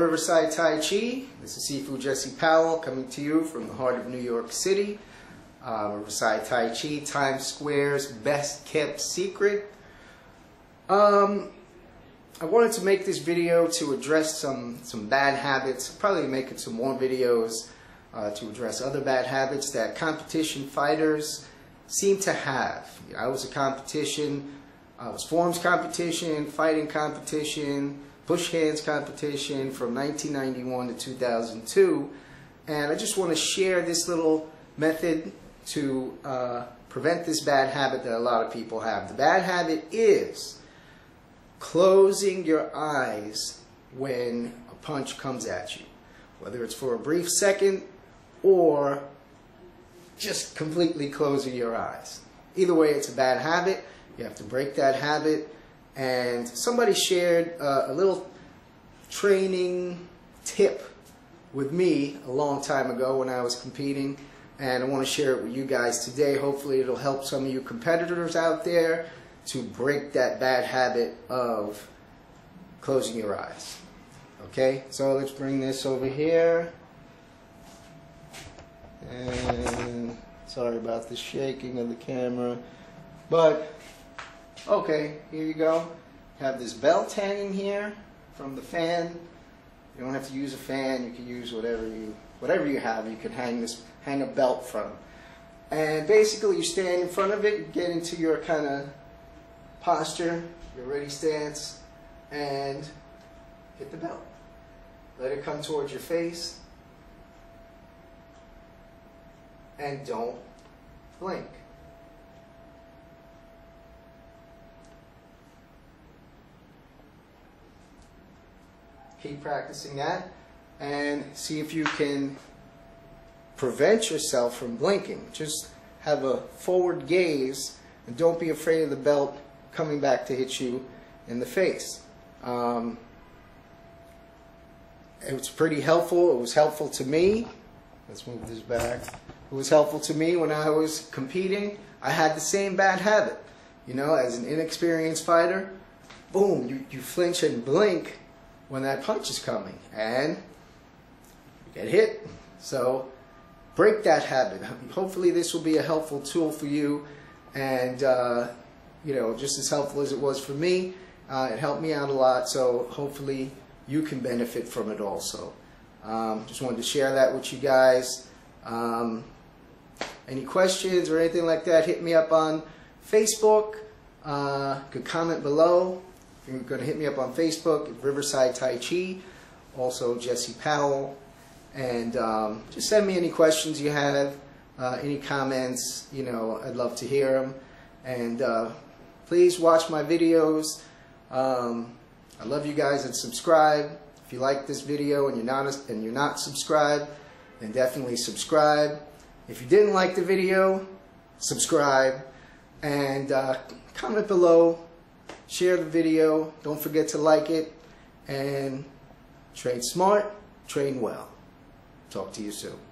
Riverside Tai Chi. This is Sifu Jesse Powell coming to you from the heart of New York City. Versailles Tai Chi, Times Square's best kept secret. I wanted to make this video to address some bad habits. Probably making some more videos to address other bad habits that competition fighters seem to have. You know, I was a competition. I was forms competition, fighting competition, push hands competition from 1991 to 2002, and I just want to share this little method to prevent this bad habit that a lot of people have. The bad habit is closing your eyes when a punch comes at you, whether it's for a brief second or just completely closing your eyes. Either way, it's a bad habit. You have to break that habit. And somebody shared a little training tip with me a long time ago when I was competing, and I want to share it with you guys today. Hopefully it'll help some of you competitors out there to break that bad habit of closing your eyes. Okay, so let's bring this over here. And sorry about the shaking of the camera, but okay, here you go. You have this belt hanging here from the fan. You don't have to use a fan. You can use whatever you have. You can hang a belt from. And basically, you stand in front of it. You get into your kind of posture, your ready stance, and hit the belt. Let it come towards your face, and don't blink. Keep practicing that and see if you can prevent yourself from blinking. Just have a forward gaze and don't be afraid of the belt coming back to hit you in the face. It was pretty helpful. It was helpful to me. Let's move this back. It was helpful to me when I was competing. I had the same bad habit. You know, as an inexperienced fighter, boom, you flinch and blink when that punch is coming and you get hit. So break that habit. Hopefully this will be a helpful tool for you, and you know, just as helpful as it was for me. It helped me out a lot, so hopefully you can benefit from it also. Just wanted to share that with you guys. Any questions or anything like that, hit me up on Facebook. Could comment below. You're going to hit me up on Facebook at Riverside Tai Chi, also Jesse Powell, and just send me any questions you have, any comments. You know, I'd love to hear them. And please watch my videos. I love you guys, and subscribe. If you like this video and you're not subscribed, then definitely subscribe. If you didn't like the video, subscribe, and comment below. Share the video, don't forget to like it, and train smart, train well. Talk to you soon.